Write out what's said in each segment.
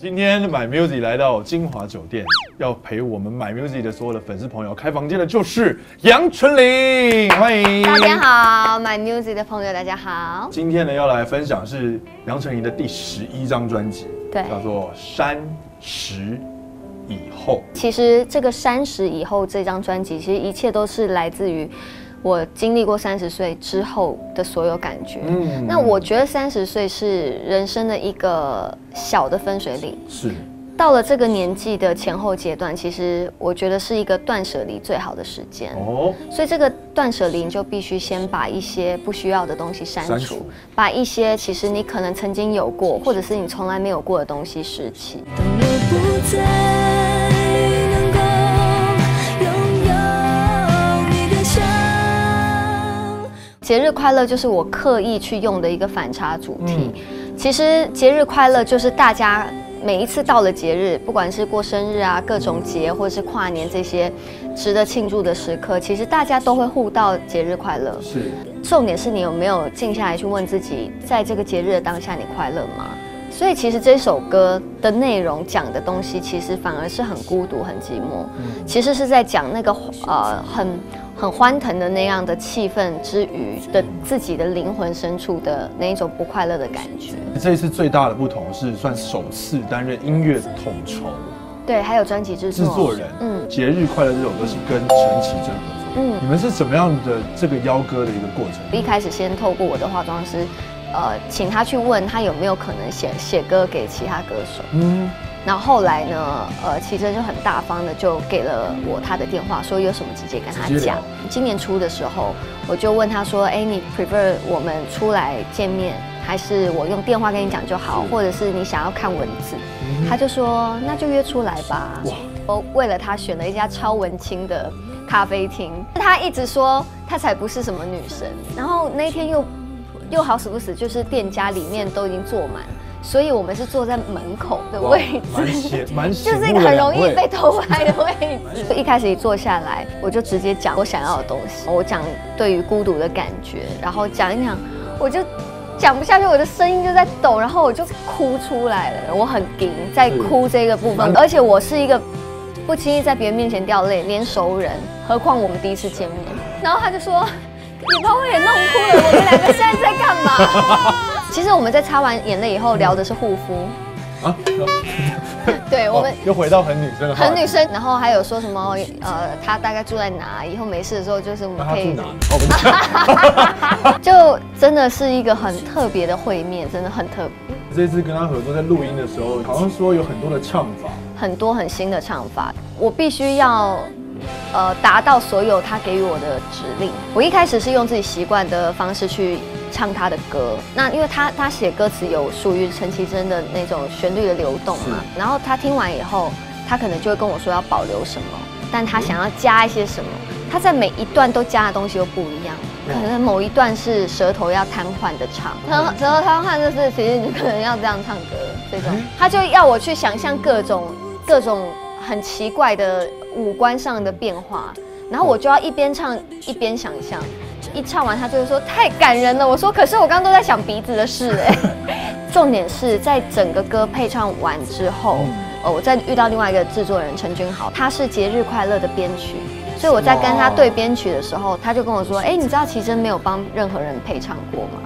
今天MyMusic 来到金华酒店，要陪我们MyMusic 的所有的粉丝朋友开房间的就是杨丞琳，欢迎！大家好，MyMusic 的朋友大家好。今天呢要来分享是杨丞琳的第11张专辑，对，叫做《30以后》。其实这个30以后这张专辑，其实一切都是来自于我经历过30岁之后的所有感觉，那我觉得30岁是人生的一个小的分水岭。是，到了这个年纪的前后阶段，其实我觉得是一个断舍离最好的时间。哦，所以这个断舍离你就必须先把一些不需要的东西删除，把一些其实你可能曾经有过，或者是你从来没有过的东西拾起。当我不在。 节日快乐就是我刻意去用的一个反差主题。其实节日快乐就是大家每一次到了节日，不管是过生日啊、各种节或者是跨年这些值得庆祝的时刻，其实大家都会互道节日快乐。是，重点是你有没有静下来去问自己，在这个节日的当下，你快乐吗？ 所以其实这首歌的内容讲的东西，其实反而是很孤独、很寂寞。其实是在讲那个很欢腾的那样的气氛之余的自己的灵魂深处的那一种不快乐的感觉。这一次最大的不同是，算首次担任音乐统筹，对，还有专辑制作人。节日快乐这首歌是跟陈绮贞合作。你们是怎么样的这个邀歌的一个过程？一开始先透过我的化妆师。 请他去问他有没有可能写歌给其他歌手。然后后来呢，其实就很大方的就给了我他的电话，说有什么直接跟他讲。今年初的时候，我就问他说，哎，你 prefer 我们出来见面，还是我用电话跟你讲就好，或者是你想要看文字？他就说那就约出来吧。我为了他选了一家超文青的咖啡厅，他一直说他才不是什么女神。然后那天又好死不死，就是店家里面都已经坐满，所以我们是坐在门口的位置，就是一个很容易被偷拍的位置。一开始一坐下来，我就直接讲我想要的东西，我讲对于孤独的感觉，然后讲一讲，我就讲不下去，我的声音就在抖，然后我就哭出来了，我很硬在哭这个部分，而且我是一个不轻易在别人面前掉泪，连熟人，何况我们第一次见面。然后他就说。 你把我也弄哭了，我们两个现在在干嘛？其实我们在擦完眼泪以后聊的是护肤啊，对，我们又回到很女生的话，很女生。然后还有说什么他大概住在哪？以后没事的时候就是我们可以。就真的是一个很特别的会面，真的很特别。这次跟他合作在录音的时候，好像说有很多的唱法，很多很新的唱法，我必须要。 达到所有他给予我的指令。我一开始是用自己习惯的方式去唱他的歌，那因为他写歌词有属于陈绮贞的那种旋律的流动嘛，然后他听完以后，他可能就会跟我说要保留什么，但他想要加一些什么，他在每一段都加的东西又不一样。 可能某一段是舌头要瘫痪的唱，舌头瘫痪就是其实你可能要这样唱歌这种，他就要我去想象各种很奇怪的。 五官上的变化，然后我就要一边唱一边想象，一唱完他就会说太感人了。我说可是我刚刚都在想鼻子的事哎。重点是在整个歌配唱完之后，我再遇到另外一个制作人陈君豪，他是《节日快乐》的编曲，所以我在跟他对编曲的时候，他就跟我说，哎，你知道其实没有帮任何人配唱过吗？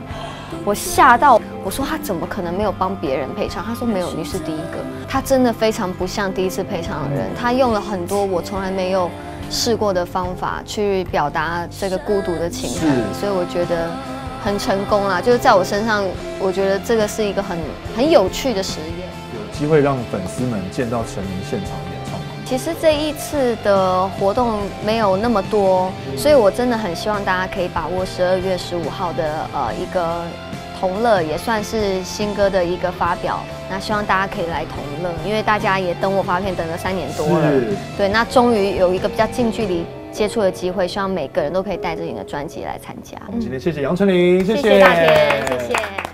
我吓到，我说他怎么可能没有帮别人配唱？他说没有，你是第一个。他真的非常不像第一次配唱的人，他用了很多我从来没有试过的方法去表达这个孤独的情感，所以我觉得很成功啦。就是在我身上，我觉得这个是一个很有趣的实验。有机会让粉丝们见到丞琳现场演唱吗？其实这一次的活动没有那么多，所以我真的很希望大家可以把握12月15号的一个。 同乐也算是新歌的一个发表，那希望大家可以来同乐，因为大家也等我发片等了3年多了，对，那终于有一个比较近距离接触的机会，希望每个人都可以带着你的专辑来参加。今天谢谢杨丞琳，谢谢大天，谢谢。